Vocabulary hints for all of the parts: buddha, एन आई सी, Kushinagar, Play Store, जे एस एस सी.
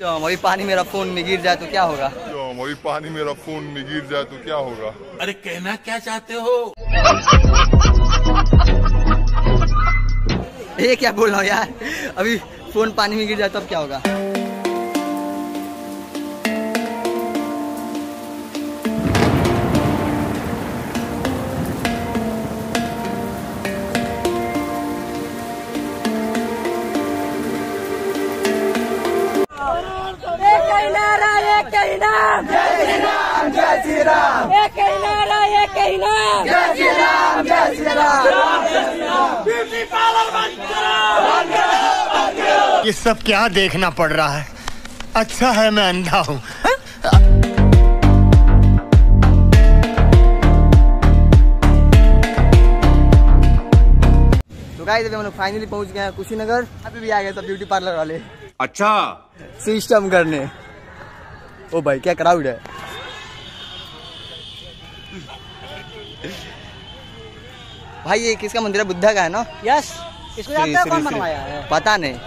तो हमारी पानी मेरा फोन में गिर जाए तो क्या होगा? तो हमारी पानी मेरा फोन में गिर जाए तो क्या होगा? अरे कहना क्या चाहते हो? ये क्या बोल रहा हूँ यार, अभी फोन पानी में गिर जाए तो अब क्या होगा? ये सब क्या देखना पड़ रहा है? अच्छा है मैं अंधा हूँ। तो गाइस हम लोग फाइनली पहुँच गए हैं कुशीनगर। अभी भी आ गए सब ब्यूटी पार्लर वाले। अच्छा सिस्टम करने। ओ भाई क्या क्राउड है। भाई ये किसका मंदिर है? बुद्धा का है ना? यस। इसको जानते हो कौन बनवाया है? पता नहीं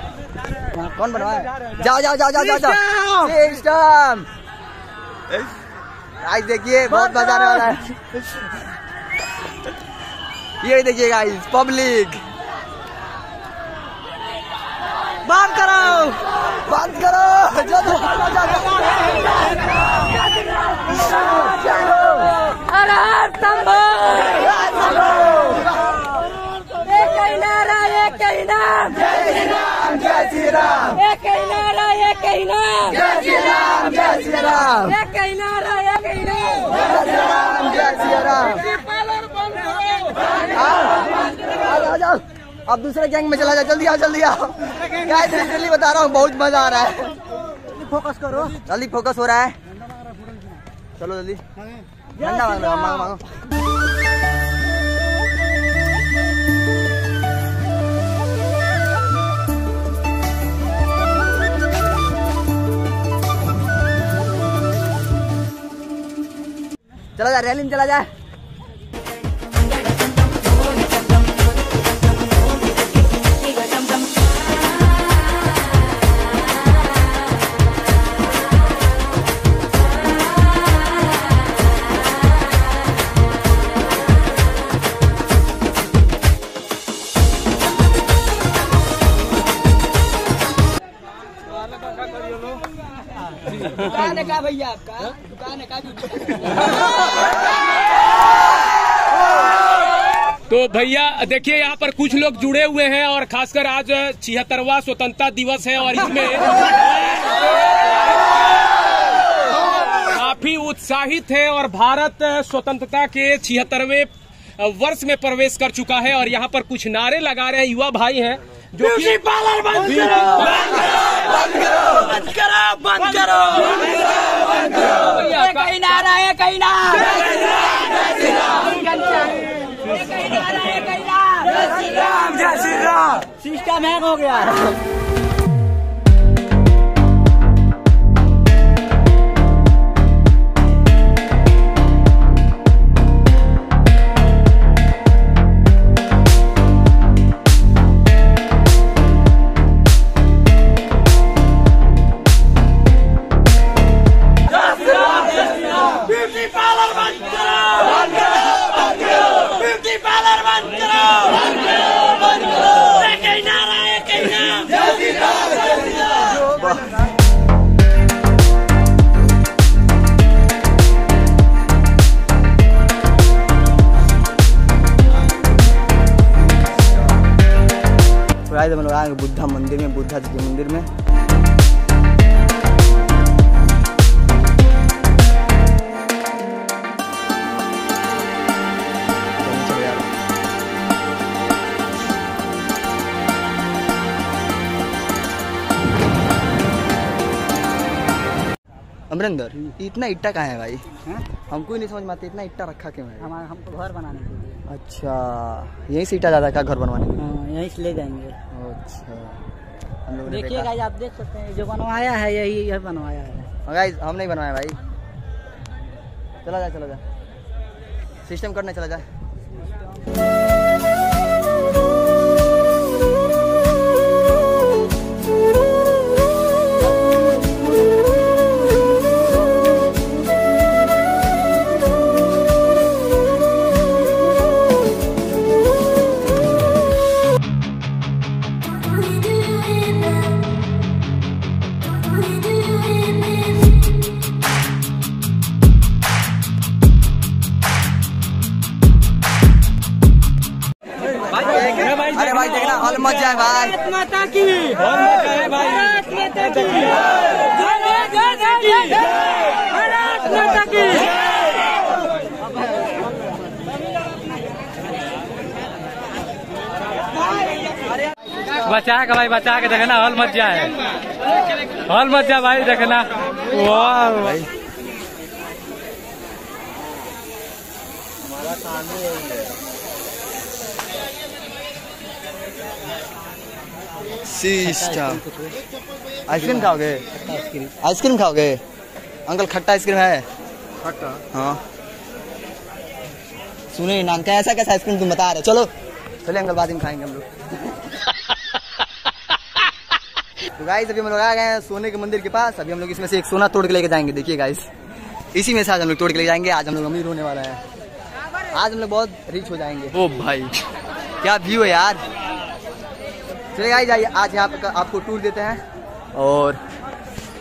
कौन बनवाया। जाओ जाओ जाओ जाओ जाओ। सिस्टम गाइस देखिए बहुत मजा आने वाला है। ये देखिए गाइस पब्लिक। बंद करो बंद करो। अब दूसरे गैंग में चला जाओ। जल्दी आओ जल्दी आओ। गाइस लिटरली बता रहा हूँ बहुत मजा आ रहा है। फोकस करो जल्दी। फोकस हो रहा है। चलो जल्दी झंडा मांगो मांगो। चला जा रैली में चला जाए। दुकान है क्या भैया आपका? दुकान है क्या? तो भैया देखिए यहाँ पर कुछ लोग जुड़े हुए हैं और खासकर आज 76वां स्वतंत्रता दिवस है और इसमें काफी उत्साहित है और भारत स्वतंत्रता के 76वें वर्ष में प्रवेश कर चुका है और यहाँ पर कुछ नारे लगा रहे युवा भाई हैं जो कि बंद करो बंद करो बंद करो। कहीं ना रहा है कहीं ना सिस्टम हैंग हो गया। हम लोग आए बुद्धा मंदिर में। बुद्धा जी के मंदिर में अमरिंदर इतना इट्टा कहाँ है भाई? हमको ही नहीं समझ पाते इतना इट्टा रखा क्यों है? हमारा हमको घर बनाने के लिए। अच्छा यही से इट्टा ज्यादा का घर बनवाने के लिए यहीं से ले जाएंगे। अच्छा हम लोग देखिए गाइस आप देख सकते हैं जो बनवाया है यही यह बनवाया है। गाइस हम नहीं बनवाया भाई। चला जाए सिस्टम करने चला जाए। अरे भाई देखना हॉल मच जाए भाई, भारत माता की हॉल मच जाए भाई, भारत माता की जय, भारत माता की। बचा के भाई, बचा के देखना हॉल मच जाए, हॉल मच जाए भाई देखना। वाह भाई हमारा सामने है। आइसक्रीम खाओगे? आइसक्रीम खाओगे अंकल? खट्टा आइसक्रीम है? खट्टा हाँ। सुने नाम क्या, ऐसा कैसा आइसक्रीम तुम बता रहे? चलो चले अंकल, बाद में खाएंगे हम लोग। तो गाइस अभी हम लोग आ गए हैं सोने के मंदिर के पास। अभी हम लोग इसमें से एक सोना तोड़ के लेके जाएंगे। देखिए गाइस इसी में से आज हम लोग तोड़ के ले जाएंगे। आज हम लोग अमीर होने वाला है, आज हम लोग बहुत रिच हो जाएंगे। ओ भाई क्या व्यू है यार। चलिए गाइस जाइए, आज यहाँ पर आपको टूर देते हैं। और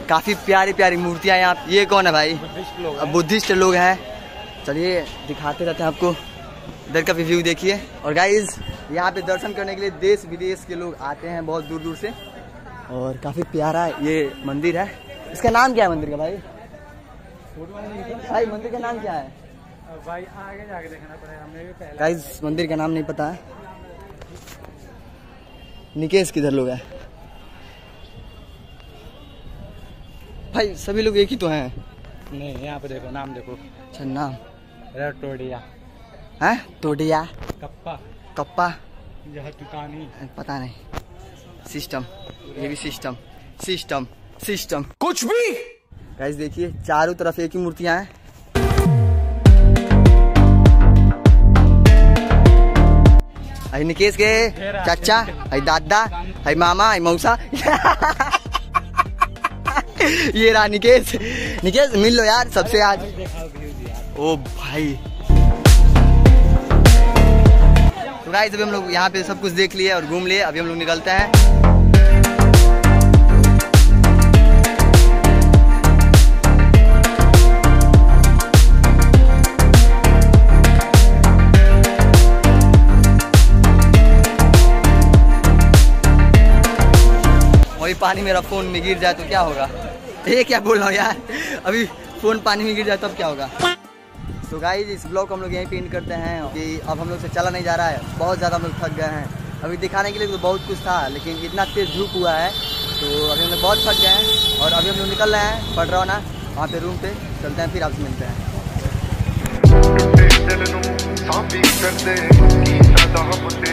काफ़ी प्यारी प्यारी मूर्तियाँ हैं यहाँ। ये कौन है भाई? बुद्धिस्ट लोग हैं। चलिए दिखाते रहते हैं आपको, इधर का भी व्यू देखिए। और गाइस यहाँ पे दर्शन करने के लिए देश विदेश के लोग आते हैं बहुत दूर दूर से। और काफ़ी प्यारा ये मंदिर है। इसका नाम क्या है मंदिर का भाई? भाई मंदिर का नाम क्या है भाई? आगे जाके देखना पड़ेगा, हमें भी पहले गाइस मंदिर का नाम नहीं पता है। निकेश किधर लोग है भाई? सभी लोग एक ही तो हैं। नहीं यहाँ पे देखो, नाम देखो। अच्छा नाम टोडिया है, टोडिया कप्पा, कप्पा यह दुकानी, पता नहीं। सिस्टम, ये भी सिस्टम सिस्टम सिस्टम कुछ भी। गाइस देखिए चारों तरफ एक ही मूर्तियां हैं। आई निकेश के चाचा, आई दादा, आई मामा, आई मौसा। ये रहा निकेश। निकेश मिल लो यार सबसे आज। ओ भाई तो गाइस अभी हम लोग यहाँ पे सब कुछ देख लिए और घूम लिए। अभी हम लोग निकलते हैं। पानी मेरा फोन में गिर जाए तो क्या होगा? ये क्या बोल रहा हूँ यार, अभी फोन पानी में गिर जाए तब क्या होगा? तो गाइस इस ब्लॉग को हम लोग यहीं पे एंड करते हैं कि अब हम लोग से चला नहीं जा रहा है, बहुत ज़्यादा हम लोग थक गए हैं। अभी दिखाने के लिए तो बहुत कुछ था, लेकिन इतना तेज धूप हुआ है तो अभी हम लोग बहुत थक गए हैं। और अभी हम लोग निकल रहे हैं पड़ रहा ना वहाँ पे रूम पे, चलते हैं फिर आपसे मिलते हैं।